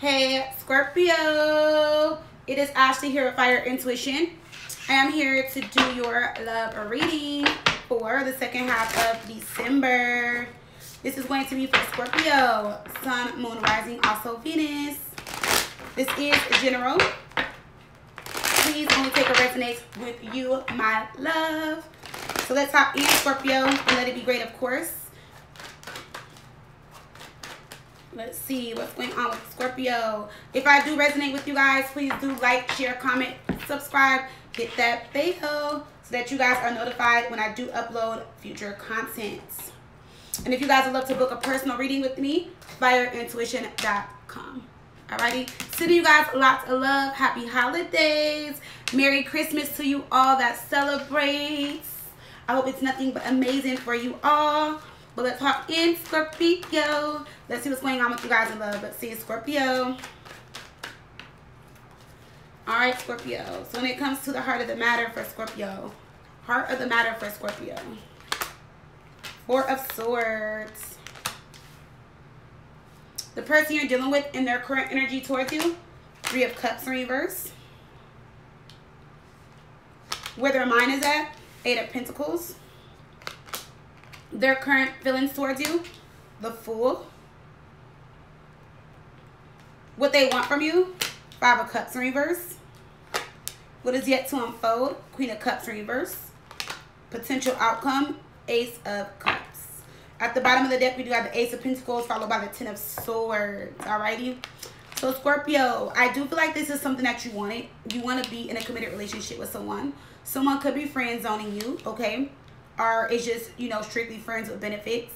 Hey Scorpio, it is Ashley here with Fire Intuition. I am here to do your love reading for the second half of December. This is going to be for Scorpio, Sun, Moon, Rising, also Venus. This is general. Please only take what resonates with you, my love. So let's hop in, Scorpio, and let it be great, of course. Let's see what's going on with Scorpio. If I do resonate with you guys, please do like, share, comment, subscribe, hit that bell so that you guys are notified when I do upload future content. And if you guys would love to book a personal reading with me, fireintuition.com. Alrighty, sending you guys lots of love. Happy holidays. Merry Christmas to you all that celebrates. I hope it's nothing but amazing for you all. But let's hop in, Scorpio. Let's see what's going on with you guys in love. Let's see, Scorpio. All right, Scorpio. So when it comes to the heart of the matter for Scorpio, Four of Swords. The person you're dealing with and their current energy towards you, Three of Cups in reverse. Where their mind is at, Eight of Pentacles. Their current feelings towards you, the Fool. What they want from you, Five of Cups in reverse. What is yet to unfold, Queen of Cups in reverse. Potential outcome, Ace of Cups. At the bottom of the deck, we do have the Ace of Pentacles followed by the Ten of Swords. Alrighty. So Scorpio, I do feel like this is something that you wanted. You want to be in a committed relationship with someone. Someone could be friend zoning you, okay? Or it's just, you know, strictly friends with benefits.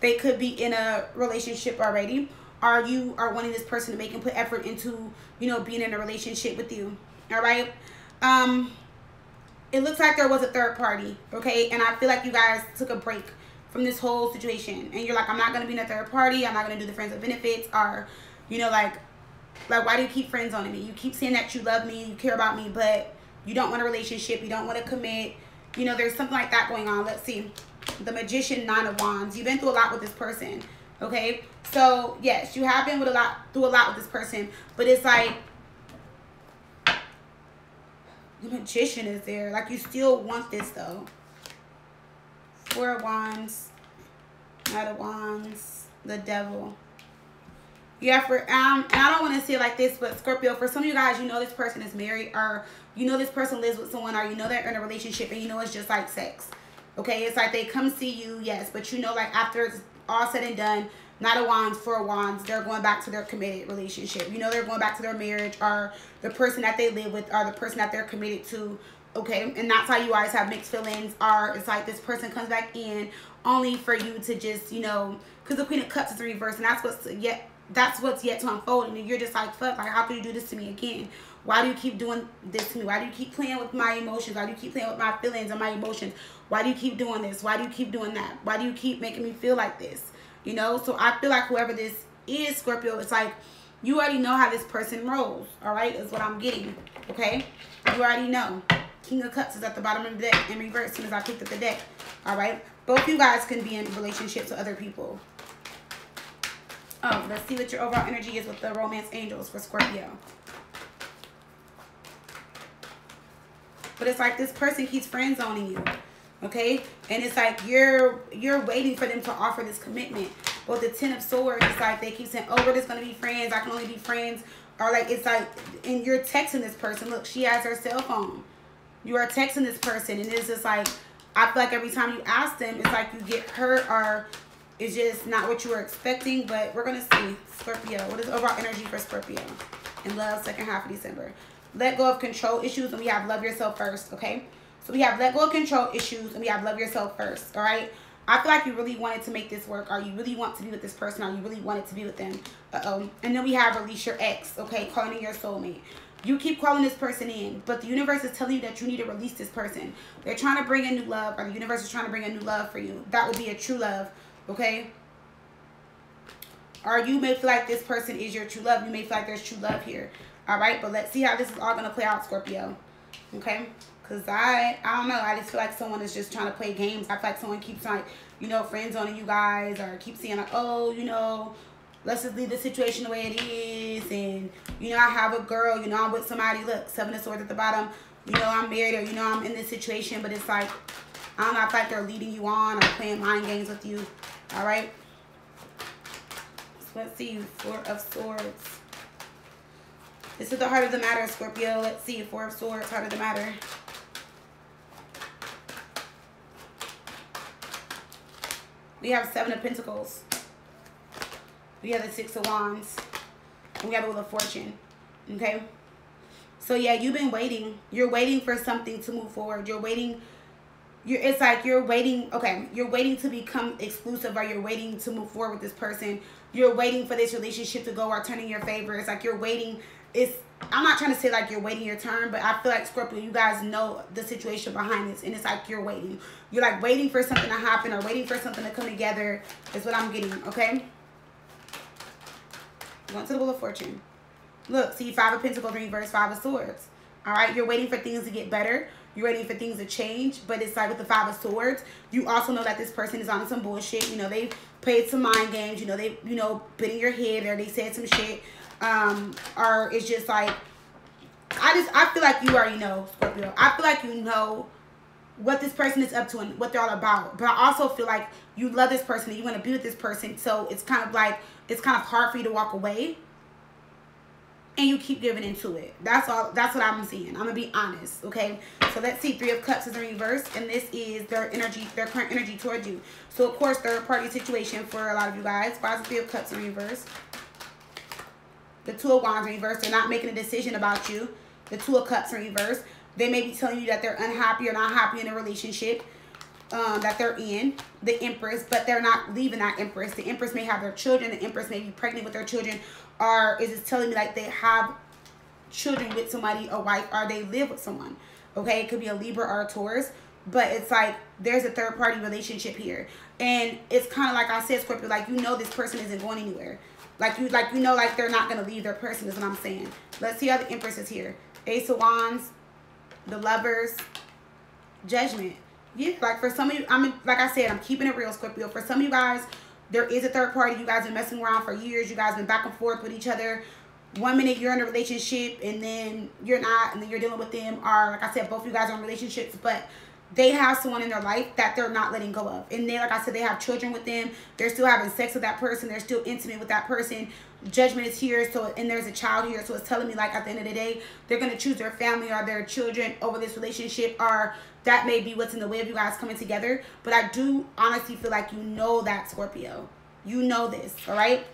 They could be in a relationship already. Or you are wanting this person to make and put effort into, you know, being in a relationship with you. All right. It looks like there was a third party. Okay. And I feel like you guys took a break from this whole situation. And you're like, I'm not going to be in a third party. I'm not going to do the friends with benefits. Or, you know, like, why do you keep friends on me? You keep saying that you love me, you care about me, but you don't want a relationship. You don't want to commit. You know, there's something like that going on. Let's see. The Magician, Nine of Wands. You've been through a lot with this person, okay? So, yes, you have been through a lot with this person, but it's like the Magician is there. Like, you still want this, though. Four of Wands, Nine of Wands, the Devil. Yeah, for and I don't want to say it like this, but Scorpio, for some of you guys, you know this person is married, or you know this person lives with someone, or you know they're in a relationship, and you know it's just like sex. Okay, it's like they come see you, yes, but you know, like, after it's all said and done, Nine of Wands, Four of Wands, they're going back to their committed relationship. You know they're going back to their marriage, or the person that they live with, or the person that they're committed to. Okay, and that's how you always have mixed feelings, or it's like this person comes back in only for you to just, you know, because the Queen of Cups is in reverse, and that's what's yet to unfold, and you're just like, fuck, like, how can you do this to me again? Why do you keep doing this to me? Why do you keep playing with my emotions? Why do you keep playing with my feelings and my emotions? Why do you keep doing this? Why do you keep doing that? Why do you keep making me feel like this? You know, so I feel like whoever this is, Scorpio, it's like you already know how this person rolls, all right, is what I'm getting, okay? You already know. King of Cups is at the bottom of the deck in reverse as soon as I picked up the deck, all right? Both you guys can be in relationships with other people. Let's see what your overall energy is with the romance angels for Scorpio. But it's like this person keeps friend zoning you, okay? And it's like you're waiting for them to offer this commitment. But the Ten of Swords, it's like they keep saying, oh, we're just going to be friends. I can only be friends. Or like it's like, and you're texting this person. Look, she has her cell phone. You are texting this person. And it's just like, I feel like every time you ask them, it's like you get hurt or... It's just not what you were expecting, but we're going to see. Scorpio, what is overall energy for Scorpio? And love, second half of December. Let go of control issues, and we have love yourself first, okay? So we have let go of control issues, and we have love yourself first, all right? I feel like you really wanted to make this work, or you really want to be with this person, or you really wanted to be with them. And then we have release your ex, okay? Calling in your soulmate. You keep calling this person in, but the universe is telling you that you need to release this person. They're trying to bring a new love, or the universe is trying to bring a new love for you. That would be a true love. Okay, or you may feel like this person is your true love. You may feel like there's true love here, all right? But let's see how this is all going to play out, Scorpio, okay? Because I don't know. I just feel like someone is just trying to play games. I feel like someone keeps, like, you know, friends on you guys, or keeps saying, like, oh, you know, Let's just leave the situation the way it is. And, you know, I have a girl, you know, I'm with somebody. Look, Seven of Swords at the bottom. You know, I'm married, or, you know, I'm in this situation. But it's like, I don't know, I feel like they're leading you on or playing mind games with you. All right. So let's see. Four of Swords. This is the heart of the matter, Scorpio. Let's see. Four of Swords, heart of the matter. We have Seven of Pentacles. We have the Six of Wands. And we have a Wheel of Fortune. Okay? So, yeah, you've been waiting. You're waiting for something to move forward. You're waiting. It's like you're waiting. Okay, you're waiting to become exclusive, or you're waiting to move forward with this person. You're waiting for this relationship to go or turn in your favor. It's like you're waiting. I'm not trying to say like you're waiting your turn, but I feel like, Scorpio, you guys know the situation behind this, and it's like you're waiting. You're like waiting for something to happen, or waiting for something to come together is what I'm getting, okay? Going to the Wheel of Fortune. Look, see, Five of Pentacles in reverse, Five of Swords. All right, you're waiting for things to get better. You're waiting for things to change, but it's like with the Five of Swords, you also know that this person is on some bullshit. You know, they've played some mind games. You know, they've, you know, been in your head, or they said some shit. Or it's just like, I feel like you already know, Scorpio. I feel like you know what this person is up to and what they're all about. But I also feel like you love this person and you want to be with this person. So it's kind of like, it's kind of hard for you to walk away. And you keep giving into it. That's all. That's what I'm seeing. I'm going to be honest, okay? So let's see. Three of Cups is in reverse. And this is their energy, their current energy towards you. So, of course, third-party situation for a lot of you guys. Why is the Three of Cups in reverse? The Two of Wands in reverse. They're not making a decision about you. The Two of Cups in reverse. They may be telling you that they're unhappy or not happy in a relationship that they're in. The Empress. But they're not leaving that Empress. The Empress may have their children. The Empress may be pregnant with their children. Or is it telling me like they have children with somebody, a wife, or they live with someone? Okay, it could be a Libra or a Taurus, but it's like there's a third party relationship here, and it's kind of like I said, Scorpio, like you know this person isn't going anywhere, like you know, like they're not gonna leave their person is what I'm saying. Let's see how the Empress is here. Ace of Wands, the Lovers, Judgment. Yeah, like for some of you, like I said, I'm keeping it real, Scorpio. For some of you guys, there is a third party. You guys been messing around for years. You guys been back and forth with each other. One minute you're in a relationship and then you're not, and then you're dealing with them. Or like I said, both of you guys are in relationships, but they have someone in their life that they're not letting go of. And they, like I said, they have children with them. They're still having sex with that person. They're still intimate with that person. Judgment is here, so, and there's a child here. So it's telling me like at the end of the day, they're going to choose their family or their children over this relationship, or that may be what's in the way of you guys coming together. But I do honestly feel like you know that, Scorpio. You know this, all right?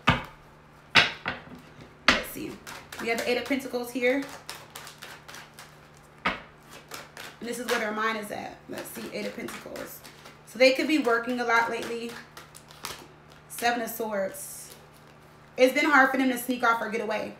Let's see. We have the Eight of Pentacles here. And this is where their mind is at. Let's see, Eight of Pentacles. So they could be working a lot lately. Seven of Swords. It's been hard for them to sneak off or get away.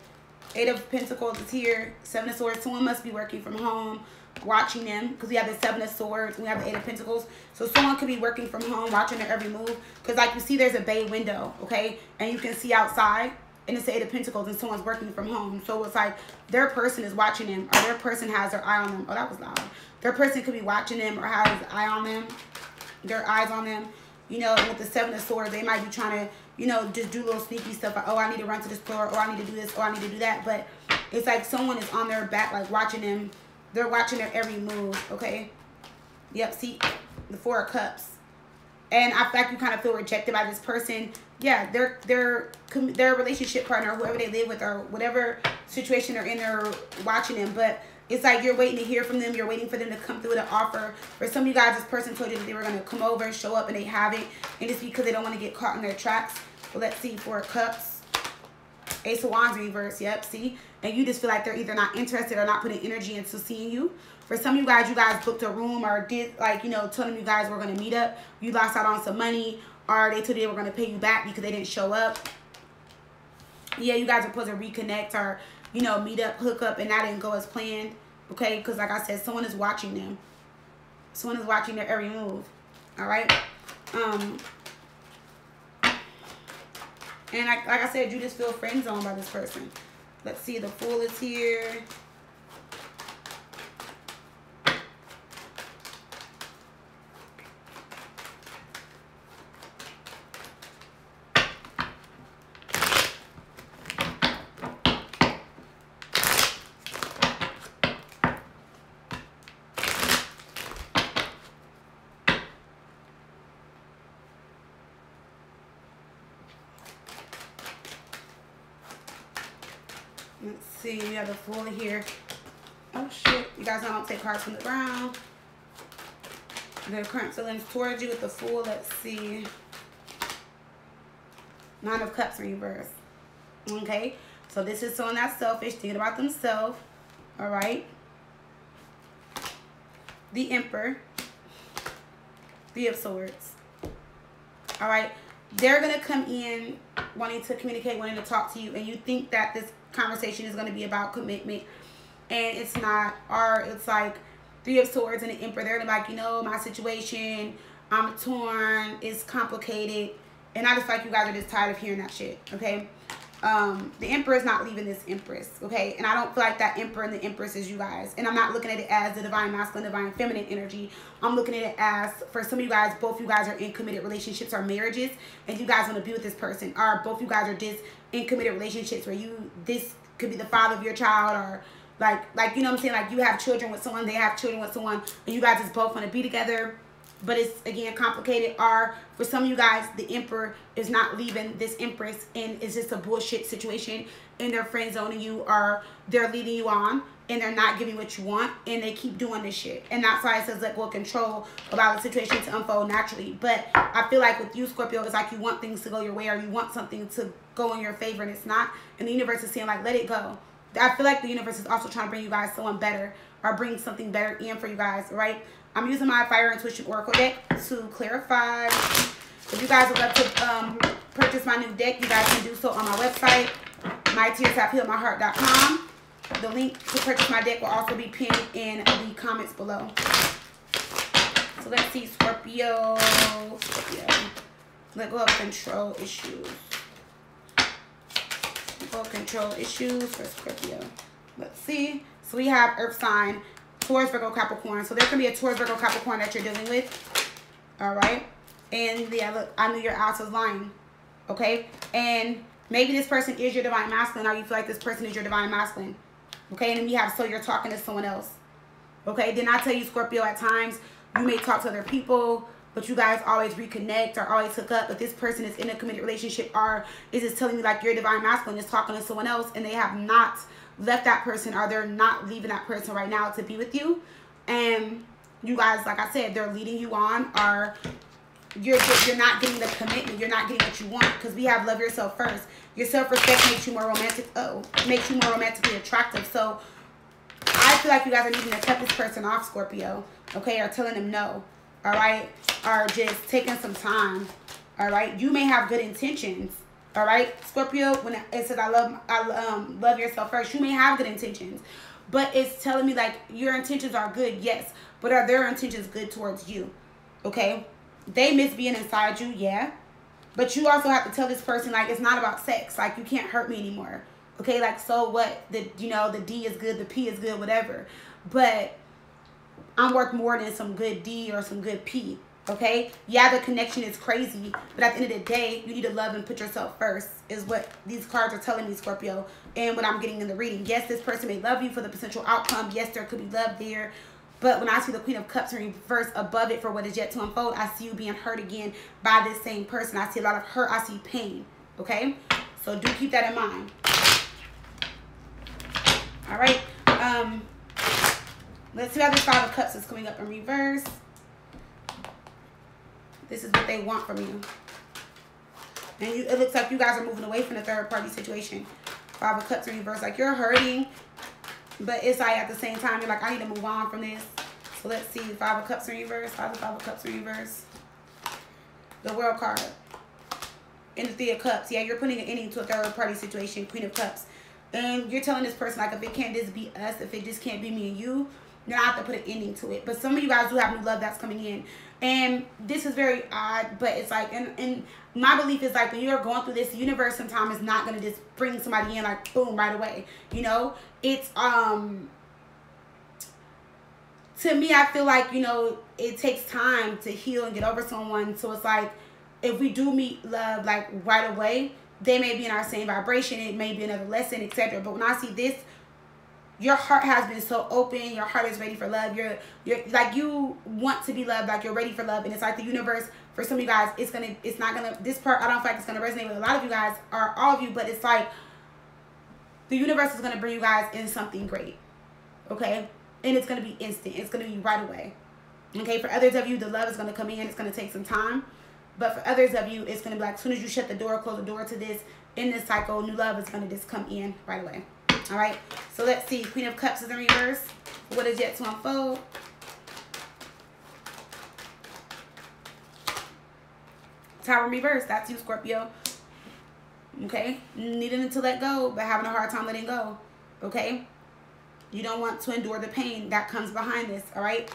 Eight of Pentacles is here. Seven of Swords. Someone must be working from home, watching them, because we have the Seven of Swords and we have the Eight of Pentacles. So someone could be working from home, watching their every move, because like you see there's a bay window, okay, and you can see outside, and it's the Eight of Pentacles and someone's working from home. So it's like their person is watching them, or their person has their eye on them. Oh, that was loud. Their person could be watching them or has an eye on them, their eyes on them, you know. And with the Seven of Swords, they might be trying to, you know, just do little sneaky stuff like, oh, I need to run to the store, or I need to do this, or I need to do that. But it's like someone is on their back, like watching them. They're watching their every move, okay? Yep, see, the Four of Cups. And I feel like you kind of feel rejected by this person. Yeah, their relationship partner, whoever they live with, or whatever situation they're in, they're watching them. But it's like you're waiting to hear from them. You're waiting for them to come through with an offer. For some of you guys, this person told you that they were going to come over, show up, and they haven't. And it's because they don't want to get caught in their tracks. Well, let's see, Four of Cups. Ace of Wands reverse, yep, see? And you just feel like they're either not interested or not putting energy into seeing you. For some of you guys booked a room or did, like, you know, told them you guys were going to meet up. You lost out on some money, or they told you they were going to pay you back because they didn't show up. Yeah, you guys are supposed to reconnect or, you know, meet up, hook up, and that didn't go as planned, okay? Because, like I said, someone is watching them. Someone is watching their every move, all right? And like I said, you just feel friend zoned by this person. Let's see, the Fool is here. Let's see, we have the foil here. Oh shit, you guys know I don't take cards from the ground. The current feelings towards you with the fool. Let's see. 9 of Cups in reverse. Okay. So this is someone that's selfish, thinking about themselves. All right. The Emperor. 3 of Swords. All right. They're going to come in wanting to communicate, wanting to talk to you. And you think that this conversation is going to be about commitment. And it's not. Or it's like 3 of Swords and the Emperor. They're like, you know, my situation, I'm torn, it's complicated. And I just like you guys are just tired of hearing that shit, okay? The Emperor is not leaving this Empress, okay? And I don't feel like that Emperor and the Empress is you guys. And I'm not looking at it as the divine masculine, divine feminine energy. I'm looking at it as, for some of you guys, both you guys are in committed relationships or marriages, and you guys want to be with this person. Or both you guys are just in committed relationships where you, this could be the father of your child, or like you know what I'm saying, like you have children with someone, they have children with someone, and you guys just both want to be together, but it's again complicated. Or for some of you guys, the Emperor is not leaving this Empress, and it's just a bullshit situation, and they're friend zoning you, or they're leading you on, and they're not giving what you want, and they keep doing this shit. And that's why it says let go of control, allow the situation to unfold naturally. But I feel like with you, Scorpio, it's like you want things to go your way, or you want something to go in your favor, and it's not, and the universe is saying like let it go. I feel like the universe is also trying to bring you guys someone better, or bring something better in for you guys, right? I'm using my Fire Intuition Oracle deck to clarify. If you guys would love to purchase my new deck, you guys can do so on my website, mytearshavehealedmyheart.com. The link to purchase my deck will also be pinned in the comments below. So let's see, Scorpio. Scorpio. Let go of control issues. Control issues for Scorpio. Let's see. So we have Earth sign, Taurus, Virgo, Capricorn. So there can be a Taurus, Virgo, Capricorn that you're dealing with. All right. And yeah, look, I knew your ass was lying. Okay. And maybe this person is your divine masculine, or you feel like this person is your divine masculine. Okay. And then you have, so you're talking to someone else. Okay. Then I tell you, Scorpio, at times you may talk to other people, but you guys always reconnect or always hook up. But this person is in a committed relationship, or is just telling you like your divine masculine is talking to someone else, and they have not left that person, or they're not leaving that person right now to be with you. And you guys, like I said, they're leading you on, or you're not getting the commitment. You're not getting what you want, because we have love yourself first. Your self-respect makes you more romantic. Oh, makes you more romantically attractive. So I feel like you guys are needing to cut this person off, Scorpio. Okay, or telling them no. All right, or just taking some time. All right, you may have good intentions. All right, Scorpio, when it says I love yourself first, you may have good intentions, but it's telling me like your intentions are good, yes, but are their intentions good towards you? Okay, they miss being inside you, yeah, but you also have to tell this person like it's not about sex, like you can't hurt me anymore. Okay, like so what? The you know the D is good, the P is good, whatever, but I'm worth more than some good D or some good P, okay? Yeah, the connection is crazy, but at the end of the day, you need to love and put yourself first is what these cards are telling me, Scorpio, and what I'm getting in the reading. Yes, this person may love you for the potential outcome. Yes, there could be love there, but when I see the Queen of Cups in reverse above it for what is yet to unfold, I see you being hurt again by this same person. I see a lot of hurt. I see pain, okay? So do keep that in mind. All right, let's see how this 5 of Cups is coming up in reverse. This is what they want from you. And it looks like you guys are moving away from the third party situation. 5 of Cups in reverse. Like you're hurting, but it's like at the same time, you're like, I need to move on from this. So let's see. 5 of Cups in reverse. Five of Cups in reverse. The World card. And the 3 of Cups. Yeah, you're putting an ending to a third party situation. Queen of Cups. And you're telling this person, like, if it can't just be us, if it just can't be me and you, then I have to put an ending to it. But some of you guys do have new love that's coming in. And this is very odd, but it's like, and my belief is like when you're going through this, the universe sometimes is not going to just bring somebody in like boom right away. You know, it's, to me, I feel like, you know, it takes time to heal and get over someone. So it's like, if we do meet love like right away, they may be in our same vibration. It may be another lesson, etc. But when I see this, your heart has been so open. Your heart is ready for love. You're like you want to be loved. Like you're ready for love, and it's like the universe for some of you guys. It's not gonna. This part I don't feel like it's gonna resonate with a lot of you guys or all of you. But it's like the universe is going to bring you guys in something great, okay? And it's going to be instant. It's going to be right away, okay? For others of you, the love is going to come in. It's going to take some time. But for others of you, it's going to be like, as soon as you shut the door, close the door to this, in this cycle, new love is going to just come in right away. All right? So let's see. Queen of Cups is in reverse. What is yet to unfold? Tower in reverse. That's you, Scorpio. Okay? Needing to let go, but having a hard time letting go. Okay? You don't want to endure the pain that comes behind this. All right?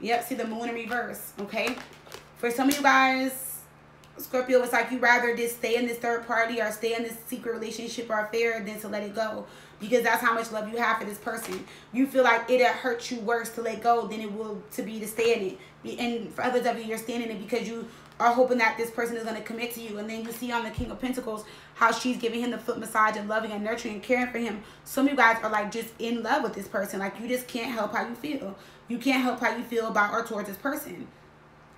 Yep. See the moon in reverse. Okay? For some of you guys, Scorpio, it's like you rather just stay in this third party or stay in this secret relationship or affair than to let it go, because that's how much love you have for this person. You feel like it'll hurt you worse to let go than it will to be to stay in it. And for others of you, you're staying in it because you are hoping that this person is going to commit to you. And then you see on the King of Pentacles how she's giving him the foot massage and loving and nurturing and caring for him. Some of you guys are like just in love with this person. Like you just can't help how you feel. You can't help how you feel about or towards this person.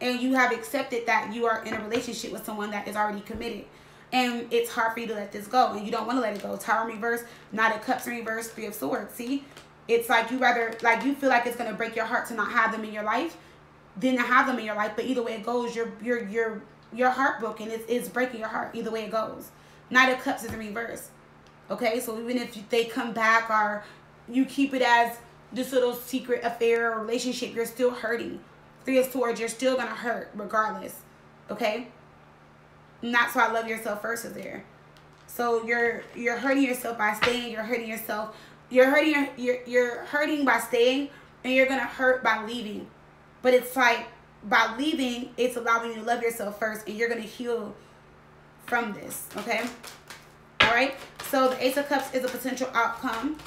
And you have accepted that you are in a relationship with someone that is already committed. And it's hard for you to let this go. And you don't want to let it go. Tower in reverse, Knight of Cups in reverse, Three of Swords. See? It's like you rather, like you feel like it's going to break your heart to not have them in your life than to have them in your life. But either way it goes, your heartbroken. It's breaking your heart. Either way it goes. Knight of Cups is in reverse. Okay? So even if they come back or you keep it as this little secret affair or relationship, you're still hurting. Three of Swords, you're still going to hurt regardless, okay? And that's why love yourself first is there. So you're hurting yourself by staying, you're hurting yourself. You're hurting by staying, and you're going to hurt by leaving. But it's like, by leaving, it's allowing you to love yourself first, and you're going to heal from this, okay? All right? So the Ace of Cups is a potential outcome.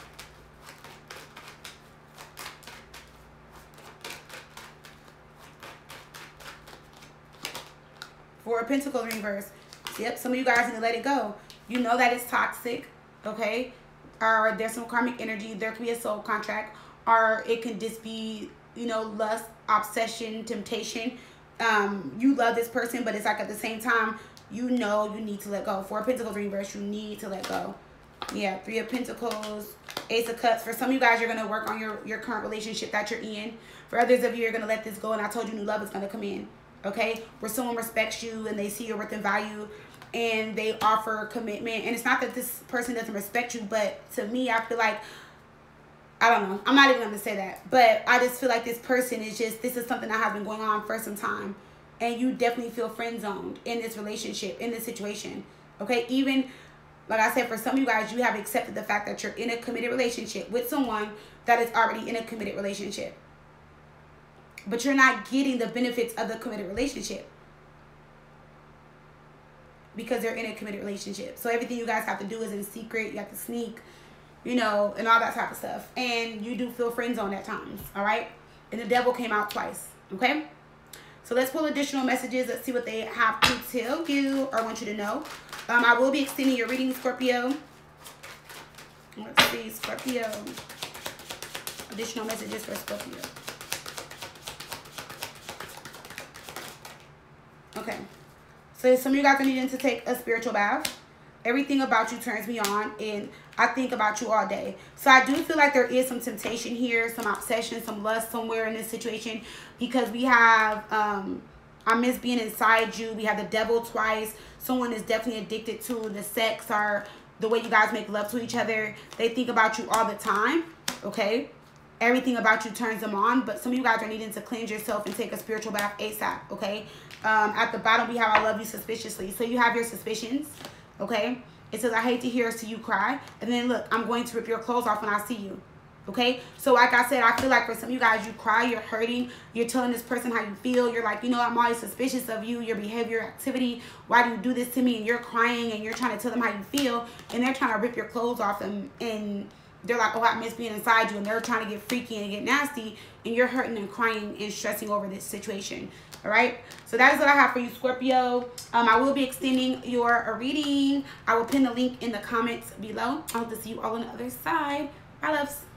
Four of Pentacles in reverse. Yep, some of you guys need to let it go. You know that it's toxic, okay? Or there's some karmic energy. There could be a soul contract. Or it could just be, you know, lust, obsession, temptation. You love this person, but it's like at the same time, you know you need to let go. Four of Pentacles in reverse, you need to let go. Yeah, Three of Pentacles, Ace of Cups. For some of you guys, you're going to work on your current relationship that you're in. For others of you, you're going to let this go. And I told you new love is going to come in. Okay, where someone respects you and they see your worth and value and they offer commitment. And it's not that this person doesn't respect you, but to me, I feel like, I don't know, I'm not even going to say that, but I just feel like this person is just, this is something that has been going on for some time. And you definitely feel friend zoned in this relationship, in this situation. Okay, even, like I said, for some of you guys, you have accepted the fact that you're in a committed relationship with someone that is already in a committed relationship. But you're not getting the benefits of the committed relationship because they're in a committed relationship. So everything you guys have to do is in secret. You have to sneak, you know, and all that type of stuff. And you do feel friend zoned at times, all right? And the devil came out twice, okay? So let's pull additional messages. Let's see what they have to tell you or want you to know. I will be extending your reading, Scorpio. Let's see, Scorpio. Additional messages for Scorpio. Okay, so some of you guys are needing to take a spiritual bath. Everything about you turns me on, and I think about you all day. So I do feel like there is some temptation here, some obsession, some lust somewhere in this situation, because we have, I miss being inside you. We have the devil twice. Someone is definitely addicted to the sex or the way you guys make love to each other. They think about you all the time, okay? Everything about you turns them on, but some of you guys are needing to cleanse yourself and take a spiritual bath ASAP, okay? At the bottom, we have I love you suspiciously. So you have your suspicions, okay? It says, I hate to hear or see you cry. And then, look, I'm going to rip your clothes off when I see you, okay? So like I said, I feel like for some of you guys, you cry, you're hurting. You're telling this person how you feel. You're like, you know, I'm always suspicious of you, your behavior, activity. Why do you do this to me? And you're crying, and you're trying to tell them how you feel. And they're trying to rip your clothes off and they're like, oh, I miss being inside you. And they're trying to get freaky and get nasty. And you're hurting and crying and stressing over this situation. All right. So that is what I have for you, Scorpio. I will be extending your reading. I will pin the link in the comments below. I hope to see you all on the other side. Bye, loves.